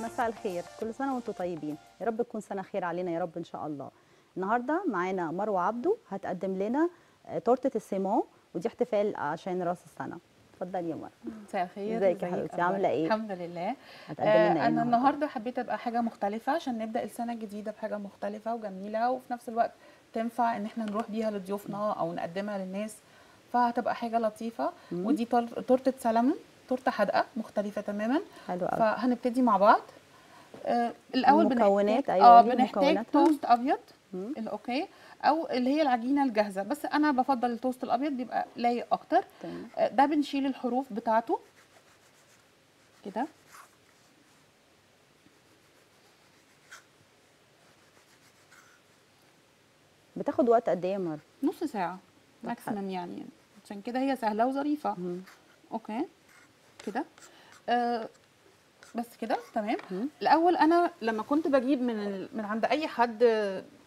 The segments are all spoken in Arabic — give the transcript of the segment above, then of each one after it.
مساء الخير، كل سنة وانتم طيبين، يا رب تكون سنة خير علينا يا رب إن شاء الله. النهاردة معانا مروة عبده هتقدم لنا تورتة السلمون، ودي احتفال عشان راس السنة. اتفضلي يا مروة. مساء الخير. ازيك يا حبيبتي، عاملة ايه؟ الحمد لله. هتقدم لنا ايه؟ أنا النهاردة حبيت أبقى حاجة مختلفة عشان نبدأ السنة الجديدة بحاجة مختلفة وجميلة، وفي نفس الوقت تنفع إن احنا نروح بيها لضيوفنا أو نقدمها للناس، فهتبقى حاجة لطيفة. ودي تورتة سلمون، تورته حادقه مختلفه تماما. حلو قوي. فهنبتدي مع بعض. الاول مكونات. ايوه بنحتاج توست ابيض الاوكي او اللي هي العجينه الجاهزه، بس انا بفضل التوست الابيض بيبقى لايق اكتر. ده بنشيل الحروف بتاعته كده، بتاخد وقت قد ايه يا مروة؟ نص ساعه ماكسيمم يعني، عشان كده هي سهله وظريفه. اوكي كده بس كده تمام. الاول انا لما كنت بجيب من عند اي حد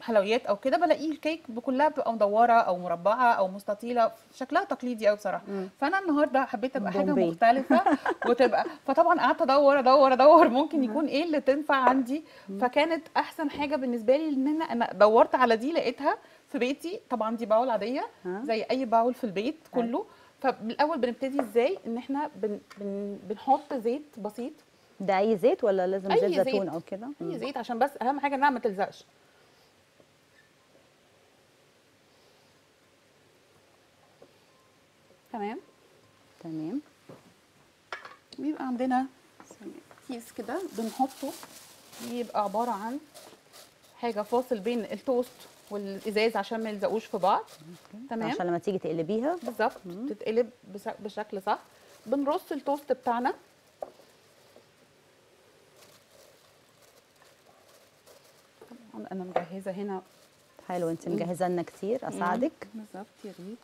حلويات او كده، بلاقي الكيك بكلها بتبقى مدوره او مربعه او مستطيله، شكلها تقليدي قوي بصراحه. فانا النهارده حبيت ابقى حاجه مختلفه وتبقى، فطبعا قعدت ادور ادور ادور ممكن يكون ايه اللي تنفع عندي. فكانت احسن حاجه بالنسبه لي ان انا دورت على دي، لقيتها في بيتي. طبعا دي باول عاديه زي اي باول في البيت كله. فالاول بنبتدي ازاي؟ ان احنا بنحط زيت بسيط. ده اي زيت ولا لازم زيت زيتون او كده؟ اي زيت، عشان بس اهم حاجه انها ما تلزقش. تمام تمام. بيبقى عندنا كيس كده بنحطه، بيبقى عباره عن حاجه فاصل بين التوست والازاز عشان ما يلزقوش في بعض. تمام، عشان لما تيجي تقلبيها بالظبط تتقلب بشكل صح. بنرص التوست بتاعنا طبعا. انا مجهزه هنا. حلو، انت مجهزه لنا كتير، اساعدك. بالظبط، يا ريت.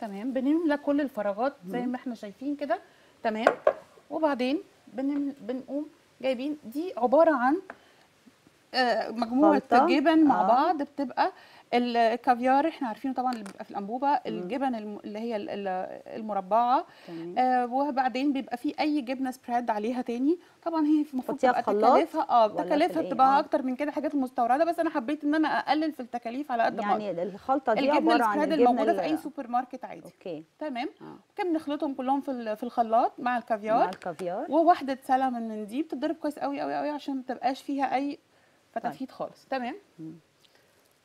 تمام، بنملى كل الفراغات زي ما احنا شايفين كده. تمام، وبعدين بنقوم جايبين دي عباره عن مجموعه جبن مع بعض، بتبقى الكافيار احنا عارفينه طبعا اللي بيبقى في الانبوبه، الجبن اللي هي المربعه، وبعدين بيبقى في اي جبنه سبريد عليها تاني. طبعا هي المفروض تبقى تكلفها تكلفها بتبقى اكتر من كده، حاجات مستورده، بس انا حبيت ان انا اقلل في التكاليف على قد ما اقدر. يعني الخلطه دي عباره عن الجبنه الموجوده في اي سوبر ماركت عادي. اوكي تمام. كان بنخلطهم كلهم في الخلاط مع الكافيار وواحده سلمون من دي، بتتضرب كويس قوي قوي قوي عشان ما تبقاش فيها اي فتافيت خالص. تمام.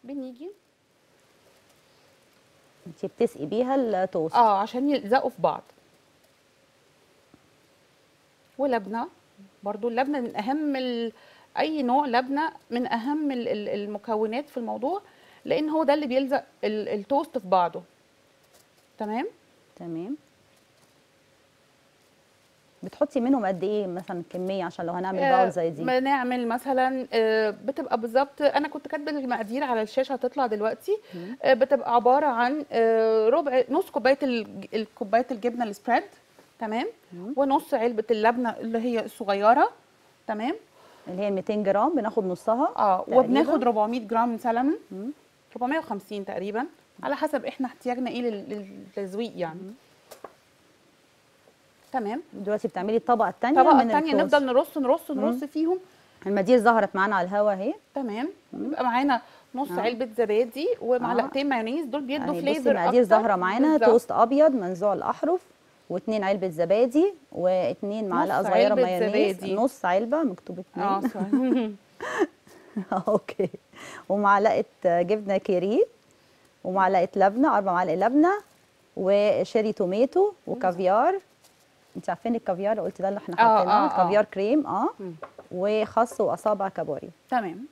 بنيجي انتي بتسقي بيها التوست عشان يلزقوا في بعض. ولبنه برضو، اللبنه من اهم اي نوع لبنه، من اهم المكونات في الموضوع، لان هو ده اللي بيلزق التوست في بعضه. تمام تمام. بتحطي منهم قد ايه مثلا كميه عشان لو هنعمل باول زي دي؟ بنعمل مثلا بتبقى بالظبط، انا كنت كاتبه المقادير على الشاشه هتطلع دلوقتي. بتبقى عباره عن ربع نص كوبايه الجبنه السبريد. تمام. ونص علبه اللبنه اللي هي الصغيره. تمام، اللي هي 200 جرام بناخد نصها. وبناخد 400 جرام سلمون، 450 تقريبا على حسب احنا احتياجنا ايه للتزويق يعني. تمام. دلوقتي بتعملي الطبقه الثانيه. الطبقه الثانيه نفضل نرص نرص نرص فيهم. المدير ظهرت معانا على الهوا اهي. تمام. يبقى معانا نص علبه زبادي ومعلقتين مايونيز، دول بيدوا فليفر. المدير ظاهره معانا توست ابيض منزوع الاحرف، واثنين علبه زبادي، واثنين معلقه صغيره مايونيز. زبادي. نص علبه مكتوب اثنين. اوكي. ومعلقه جبنه كيري، ومعلقه لبنه، 4 معالق لبنه، وشيري توميتو، وكافيار. انت عارفين الكافيار، قلت ده اللي احنا حاطينه. كافيار كريم وخس واصابع كابوري. تمام.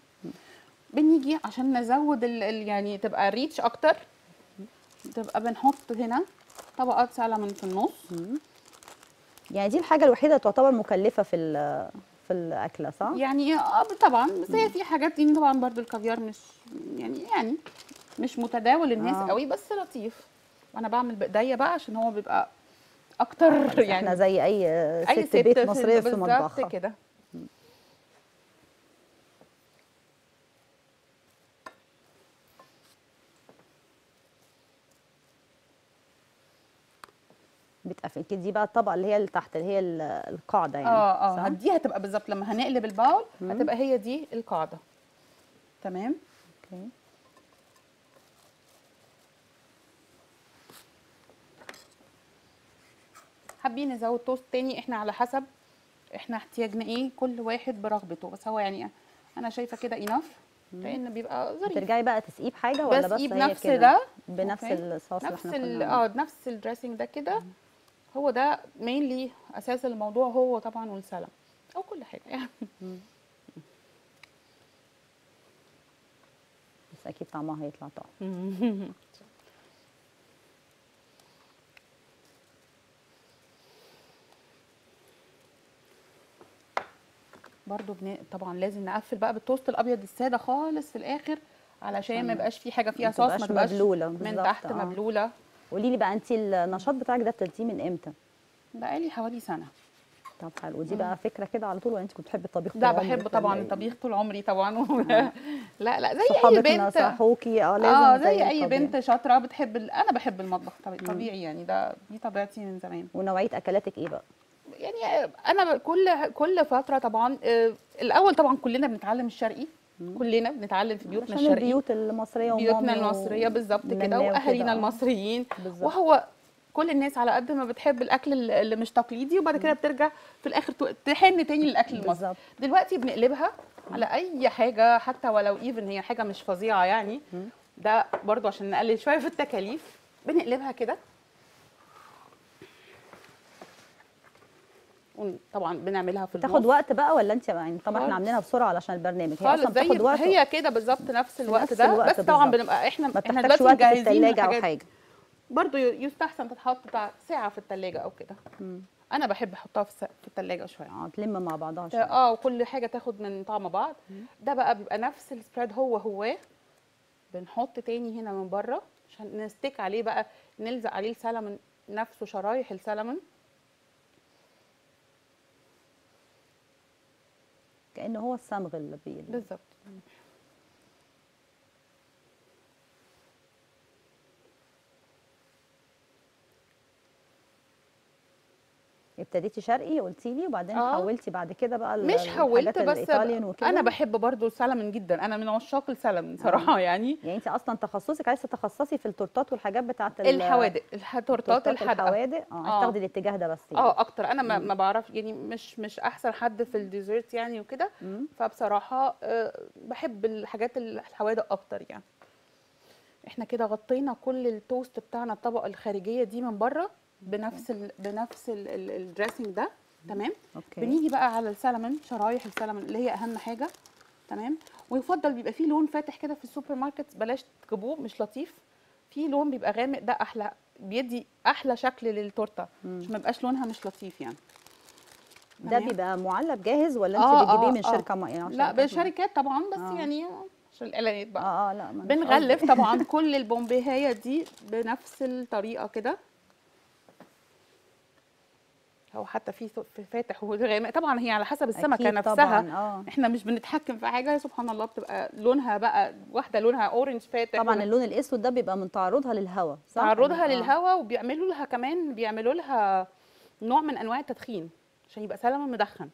بنيجي عشان نزود يعني تبقى ريتش اكتر، تبقى بنحط هنا طبقات سلمون في النص. يعني دي الحاجه الوحيده تعتبر مكلفه في الاكله، صح؟ يعني طبعا، بس هي في حاجات دي طبعا برضو الكافيار مش يعني مش متداول للناس قوي، بس لطيف. وانا بعمل بايديا بقى عشان هو بيبقى اكتر يعني، احنا زي اي ست بيت مصريه في مطبخها كده. بتقفل كده. دي بقى الطبقه اللي هي اللي تحت اللي هي القاعده يعني. دي هتبقى بالظبط لما هنقلب الباول هتبقى هي دي القاعده. تمام. اوكي. حابين نزود توست تاني احنا على حسب احنا احتياجنا ايه، كل واحد برغبته، بس هو يعني انا شايفه كده اناف لان بيبقى ظريف. ترجعي بقى تسقيه بحاجه ولا بس هي بنفس ده بنفس الصوص اللي احنا كنا نفس الدريسنج ده كده، هو ده مينلي اساس الموضوع، هو طبعا والسلم او كل حاجه يعني. بس اكيد طعمها هيطلع طعم. برضو طبعا لازم نقفل بقى بالتوست الابيض الساده خالص في الاخر علشان ما يبقاش في حاجه فيها صوص، ما تبقاش من تحت مبلوله. قولي لي بقى انت النشاط بتاعك ده ابتديتيه من امتى؟ بقالي حوالي سنه. طب حلو، ودي بقى فكره كده على طول ولا انت كنت بتحبي الطبيخ طول عمرك؟ لا بحب طبعا الطبيخ طول عمري طبعا. لا لا زي اي بنت نصحوكي لازم زي اي بنت شاطره بتحب انا بحب المطبخ طبيعي يعني، ده دي طبيعتي من زمان. ونوعيه اكلاتك ايه بقى؟ يعني انا كل فتره طبعا الاول طبعا كلنا بنتعلم الشرقي، كلنا بنتعلم في بيوتنا الشرقي، البيوت المصريه بيوتنا المصريه بالظبط كده واهالينا المصريين بالزبط. وهو كل الناس على قد ما بتحب الاكل اللي مش تقليدي وبعد كده بترجع في الاخر تحن تاني للاكل المصري. دلوقتي بنقلبها على اي حاجه حتى ولو ايفن هي حاجه مش فظيعه يعني، ده برضو عشان نقلل شويه في التكاليف بنقلبها كده. طبعا بنعملها في البوف. تاخد وقت بقى ولا انت يعني طبعا احنا عاملينها بسرعه علشان البرنامج، هي اصلا بتاخد وقت هي كده بالظبط نفس الوقت ده، بس طبعا بنبقى احنا دلوقتي مجهزين الثلاجه او حاجه، برضو يستحسن تتحط بتاع ساعه في الثلاجه او كده. انا بحب احطها في الثلاجه شويه تلم مع بعضها شويه وكل حاجه تاخد من طعم بعض. ده بقى بيبقى نفس السبريد هو بنحط تاني هنا من بره عشان نستيك عليه بقى، نلزق عليه السلمون نفسه، شرايح السلمون كأنه هو الصمغ اللي بالظبط. ابتديتي شرقي قلتي لي وبعدين حولتي بعد كده بقى مش حولت بس انا بحب برضو السلمون جدا، انا من عشاق السلمون صراحه يعني انت اصلا تخصصك عايزه تتخصصي في التورتات والحاجات بتاعه الحوادق، التورتات الحوادق هتاخدي الاتجاه ده بس يعني. اكتر انا ما بعرف يعني مش احسن حد في الديزرت يعني وكده، فبصراحه بحب الحاجات الحوادق اكتر يعني. احنا كده غطينا كل التوست بتاعنا الطبقه الخارجيه دي من بره بنفس الدريسنج ده. تمام. بنيجي بقى على السلمون، شرايح السلمون اللي هي اهم حاجه. تمام. ويفضل بيبقى فيه لون فاتح كده في السوبر ماركت، بلاش تجيبوه مش لطيف، فيه لون بيبقى غامق، ده احلى بيدي احلى شكل للتورته عشان ما يبقاش لونها مش لطيف يعني. ده بيبقى معلب جاهز ولا انت بتجيبيه من شركه معينه؟ لا بشركات طبعا بس يعني عشان الاعلانات بقى لا بنغلف طبعا كل البومبيهايه دي بنفس الطريقه كده، او حتى في فاتح وغامق طبعا، هي على حسب السمكه نفسها. احنا مش بنتحكم في حاجه، سبحان الله بتبقى لونها بقى، واحده لونها اورنج فاتح طبعا، اللون الاسود ده بيبقى من تعرضها للهواء، صح؟ تعرضها للهواء، وبيعملوا لها كمان نوع من انواع التدخين عشان يبقى سلمون مدخن.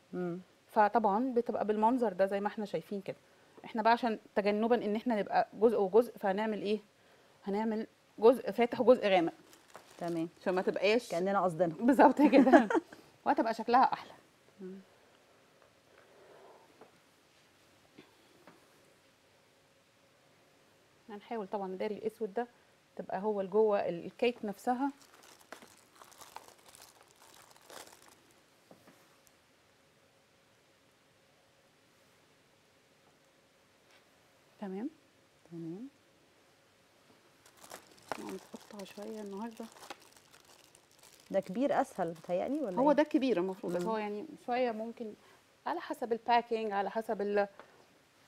فطبعا بتبقى بالمنظر ده زي ما احنا شايفين كده. احنا بقى عشان تجنبا ان احنا نبقى جزء وجزء، فهنعمل ايه؟ هنعمل جزء فاتح وجزء غامق. تمام. عشان ما تبقاش كاننا قصدنا بالظبط كده، وهتبقى شكلها احلى. هنحاول طبعا نداري الاسود ده تبقى هو جوه الكيك نفسها. تمام. شويه النهارده ده كبير اسهل بتهيألي ولا هو ده كبير المفروض، بس هو يعني شويه ممكن على حسب الباكينج على حسب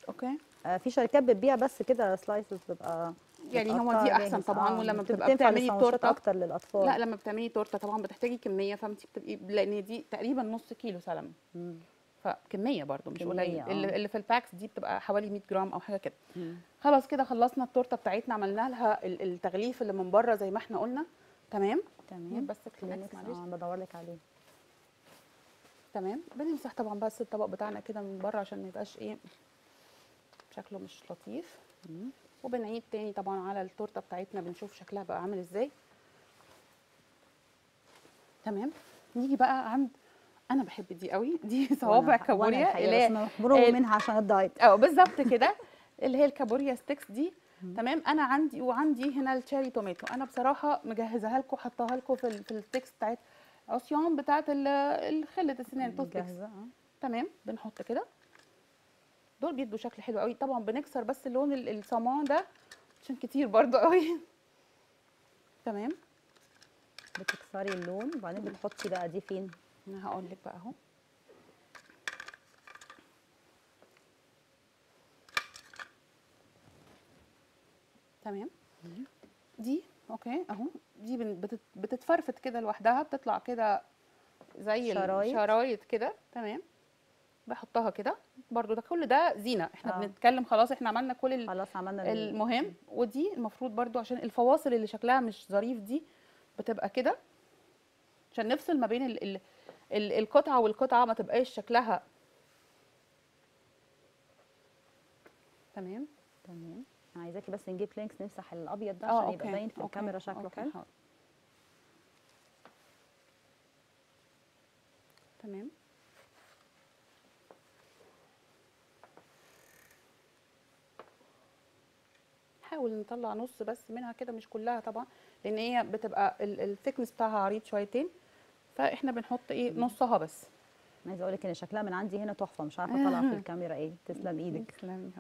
اوكي. في شركات بتبيع بس كده سلايسز بيبقى يعني هو دي احسن طبعا. ولما بتبقى بتعملي تورته اكتر للاطفال، لا لما بتعملي تورته طبعا بتحتاجي كميه، فانت بتبقي لان دي تقريبا نص كيلو سلمون، فكميه برده مش قليل. اللي في الباكس دي بتبقى حوالي 100 جرام او حاجه كده. خلاص كده خلصنا التورته بتاعتنا، عملنا لها التغليف اللي من بره زي ما احنا قلنا. تمام. تمام. بس الكلام معلش بدور لك عليه. تمام. بنمسح طبعا بس الطبق بتاعنا كده من بره عشان ما يبقاش ايه شكله مش لطيف. وبنعيد تاني طبعا على التورته بتاعتنا، بنشوف شكلها بقى عامل ازاي. تمام. نيجي بقى عند انا بحب دي قوي، دي صوابع كابوريا اللي هي محبوره منها عشان الدايت. بالظبط كده، اللي هي الكابوريا ستيكس دي. تمام. انا عندي وعندي هنا الشيري توميتو، انا بصراحه مجهزها لكم حطاها لكم في الستيكس بتاعت عصيان بتاعت خله السنان توثبيكس. تمام. بنحط كده، دول بيدوا شكل حلو قوي. طبعا بنكسر بس اللون الصمان ده عشان كتير برضه قوي. تمام. بتكسري اللون وبعدين بتحطي بقى دي فين؟ انا هقول لك بقى اهو. تمام. دي اوكي اهو، دي بتتفرفت كده لوحدها، بتطلع كده زي الشرايط كده. تمام. بحطها كده برضو، ده كل ده زينه. احنا بنتكلم خلاص احنا عملنا كل خلاص عملنا المهم. ودي المفروض برضو عشان الفواصل اللي شكلها مش ظريف دي بتبقى كده، عشان نفصل ما بين القطعه والقطعه ما تبقاش شكلها. تمام. تمام. عايزاكي بس نجيب لينكس نمسح الابيض ده عشان يبقى باين في الكاميرا شكله حلو. تمام. نحاول نطلع نص بس منها كده، مش كلها طبعا لان هي بتبقى الثيكنس بتاعها عريض شويتين، فاحنا بنحط ايه نصها بس. عايزه اقول لك ان شكلها من عندي هنا تحفه، مش عارفه اطلع في الكاميرا ايه. تسلم ايدك. تسلمي.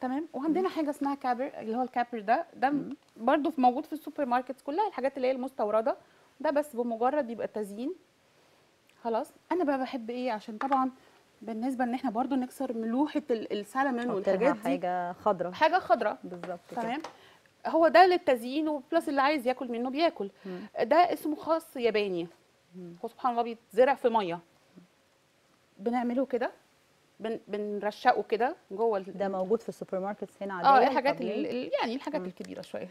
تمام. وعندنا حاجه اسمها كابر، اللي هو الكابر ده برضو موجود في السوبر ماركت، كلها الحاجات اللي هي المستورده ده، بس بمجرد يبقى تزيين خلاص. انا بقى بحب ايه، عشان طبعا بالنسبه ان احنا برضو نكسر ملوحه السلمون والحاجات دي، حاجه خضراء، حاجه خضراء بالظبط. تمام. هو ده للتزيين، وبلس اللي عايز ياكل منه بياكل. ده اسمه خاص ياباني، هو سبحان الله بيتزرع في ميه. بنعمله كده، بنرشقه كده جوه. ده موجود في السوبر ماركتس هنا عادي. الحاجات يعني الحاجات الكبيره شويه.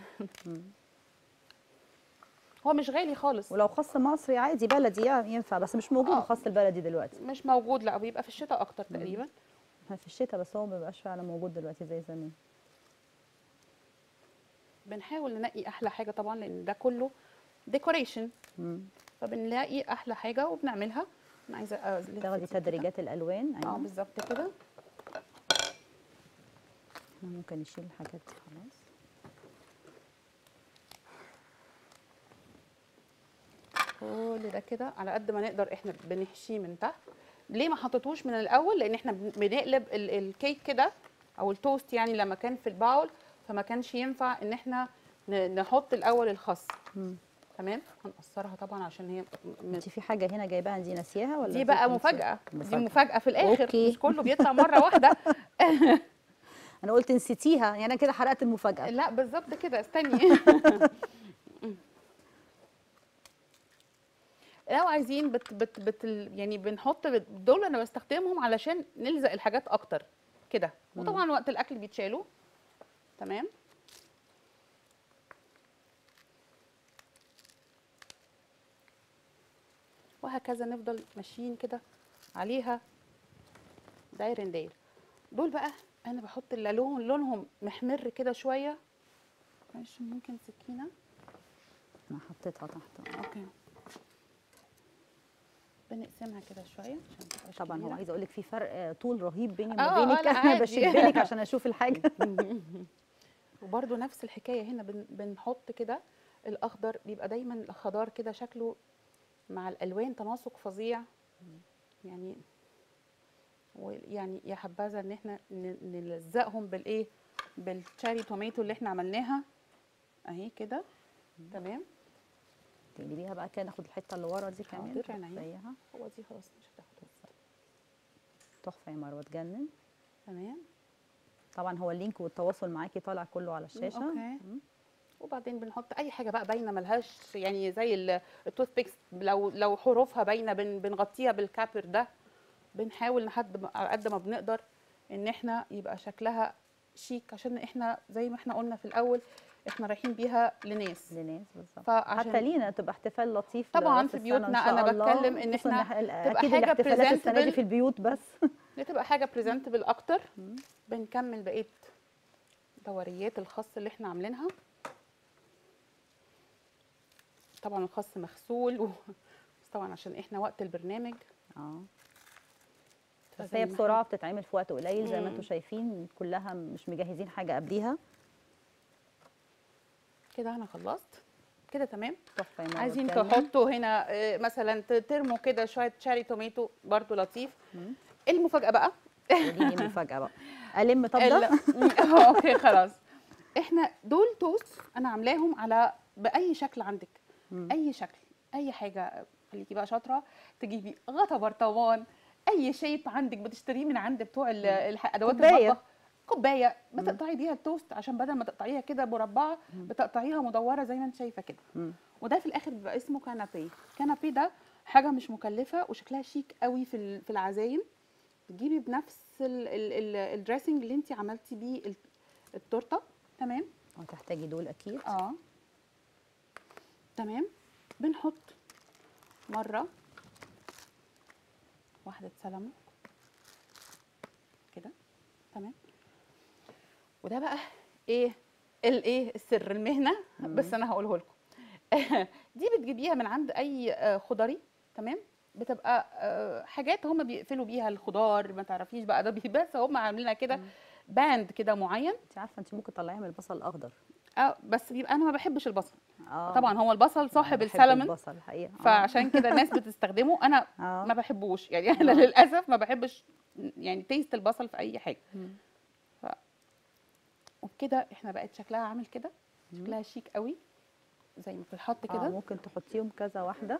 هو مش غالي خالص، ولو خاص مصري عادي بلدي ينفع، بس مش موجود خاص البلدي دلوقتي، مش موجود. لا بيبقى في الشتاء اكتر تقريبا، في الشتاء، بس هو ما بيبقاش فعلا موجود دلوقتي زي زمان. بنحاول ننقي احلى حاجه طبعا لان ده كله ديكوريشن، فبنلاقي احلى حاجه وبنعملها. انا عايزه تاخدي تدريجات الالوان. ايوه بالظبط كده. ممكن نشيل الحاجات دي خلاص. كل ده كده على قد ما نقدر احنا بنحشيه من تحت. ليه ما حطيتوش من الاول؟ لان احنا بنقلب الكيك كده او التوست يعني، لما كان في الباول فما كانش ينفع ان احنا نحط الاول الخس. تمام. هنقصرها طبعا عشان هي انت في حاجه هنا جايباها دي ناسياها ولا دي بقى مفاجاه؟ دي مفاجاه في الاخر. أوكي. مش كله بيطلع مره واحده. انا قلت نسيتيها يعني، انا كده حرقت المفاجاه. لا بالظبط كده. استني. لو عايزين يعني بنحط دول، انا بستخدمهم علشان نلزق الحاجات اكتر كده، وطبعا وقت الاكل بيتشالوا. تمام. وهكذا نفضل ماشيين كده عليها داير داير. دول بقى انا بحط لونهم محمر كده شويه. معلش ممكن سكينه، انا حطيتها تحت. اوكي. بنقسمها كده شويه عشان طبعا هو عايزه اقول لك في فرق طول رهيب بيني وبينك. انا بشبلك عشان اشوف الحاجه. وبرده نفس الحكايه هنا، بنحط كده الاخضر، بيبقى دايما الخضار كده شكله مع الالوان تناسق فظيع يعني. ويعني يا حبذا ان احنا نلزقهم بالايه، بالتشيري توميتو اللي احنا عملناها اهي كده. تمام. تقلبيها بقى كده، ناخد الحته اللي ورا دي كمان زيها. هو دي خلاص مش هتاخد. تحفه يا مروه، تجنن. تمام. طبعا هو اللينك والتواصل معاكي طالع كله على الشاشه. اوكي. وبعدين بنحط اي حاجه بقى باينه ملهاش يعني، زي التوث بيكس لو حروفها باينه بنغطيها بالكابر ده. بنحاول على قد ما بنقدر ان احنا يبقى شكلها شيك، عشان احنا زي ما احنا قلنا في الاول احنا رايحين بيها لناس بالظبط، حتى لينا تبقى احتفال لطيف طبعا في بيوتنا. انا بتكلم ان احنا تبقى حاجه بريزنتبل في البيوت، بس تبقى حاجه بريزنتبل اكتر. بنكمل بقيه دوريات الخس اللي احنا عاملينها. طبعا الخس مغسول بس طبعا عشان احنا وقت البرنامج بس هي بسرعه بتتعمل في وقت قليل زي ما انتم شايفين، كلها مش مجهزين حاجه قبليها. كده انا خلصت كده تمام. عايزين تحطوا هنا مثلا ترموا كده شويه شاري توميتو برضو لطيف. المفاجاه بقى، ودي المفاجاه بقى الم طبله اوكي خلاص. احنا دول توست انا عاملاهم على باي شكل عندك، اي شكل، اي حاجه، خليكي بقى شاطره تجيبي غطا برطمان، اي شيب عندك بتشتريه من عند بتوع ادوات المطبخ، كوبايه بتقطعي بيها التوست، عشان بدل ما تقطعيها كده مربعه بتقطعيها مدوره زي ما انت شايفه كده. وده في الاخر بيبقى اسمه كانابي. كانابي ده حاجه مش مكلفه وشكلها شيك قوي في العزايم. تجيبي بنفس الدريسنج اللي انت عملتي بيه التورته تمام، وهتحتاجي دول اكيد تمام. بنحط مره واحده سلمون كده تمام. وده بقى ايه السر، المهنه بس انا هقوله لكم. دي بتجيبيها من عند اي خضري تمام، بتبقى حاجات هم بيقفلوا بيها الخضار، ما تعرفيش بقى ده بس هم عاملينها كده باند كده معين. انت عارفه انت ممكن تطلعيها من البصل الاخضر بس بيبقى انا ما بحبش البصل طبعا، هو البصل صاحب السلمون البصل حقيقة. فعشان كده الناس بتستخدمه، انا ما بحبوش يعني انا للاسف ما بحبش يعني تيست البصل في اي حاجه. وبكده احنا بقت شكلها عامل كده، شكلها شيك قوي زي ما بتتحط كده. ممكن تحطيهم كذا واحده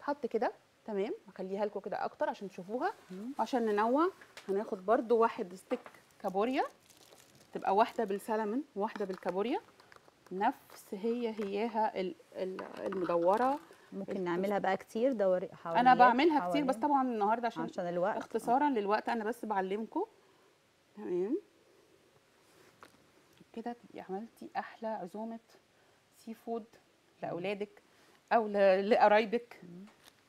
تحط كده تمام. هخليها لكم كده اكتر عشان تشوفوها، وعشان ننوع هناخد برده واحد ستيك كابوريا، تبقى واحده بالسلمون وواحده بالكابوريا، نفس هياها المدوره. ممكن نعملها بقى كتير دوري حوالي، انا بعملها كتير بس طبعا النهارده عشان الوقت اختصارا للوقت انا بس بعلمكم تمام. كده تبقي عملتي احلى عزومه سي فود لاولادك او لقرايبك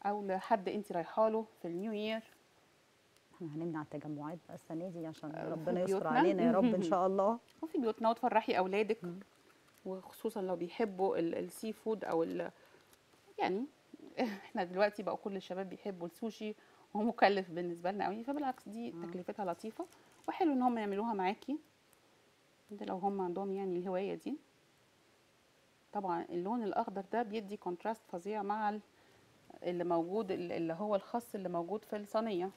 او لحد انت رايحه له في النيو يير. احنا هنمنع التجمعات بقى السنه دي عشان ربنا يستر علينا يا رب ان شاء الله، وفي بيوتنا وتفرحي اولادك، وخصوصا لو بيحبوا السي فود او يعني احنا دلوقتي بقى كل الشباب بيحبوا السوشي وهو مكلف بالنسبه لنا قوي، فبالعكس دي تكلفتها لطيفه وحلو ان هم يعملوها معاكي ده لو هم عندهم يعني الهوايه دي. طبعا اللون الاخضر ده بيدي كونتراست فظيع مع اللي موجود اللي هو الخس اللي موجود في الصينيه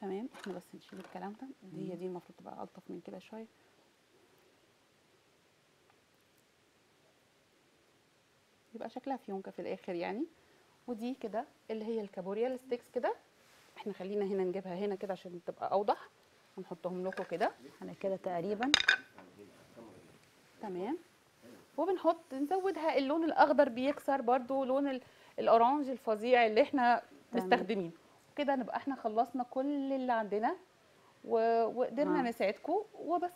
تمام. احنا بس نشيل الكلام ده، هي دي المفروض تبقى الطف من كده شويه. يبقى شكلها فيونكه في الاخر يعني. ودي كده اللي هي الكابوريا الستيكس كده، احنا خلينا هنا نجيبها هنا كده عشان تبقى اوضح، ونحطهم لكم كده. انا كده تقريبا تمام. وبنحط نزودها اللون الاخضر بيكسر برضو لون الاورانج الفظيع اللي احنا مستخدمينه كده. نبقى احنا خلصنا كل اللي عندنا وقدرنا نساعدكم وبس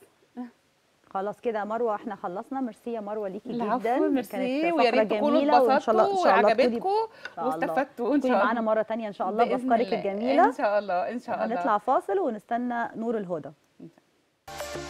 خلاص كده. مروه احنا خلصنا. ميرسي يا مروه ليكي جدا، ميرسي، ويا ريت تكونوا اتبسطتوا وعجبتكم واستفدتوا. ان شاء الله معانا مره ثانيه ان شاء الله بافكارك الجميله. ان شاء الله ان شاء الله. هنطلع فاصل ونستنى نور الهدى.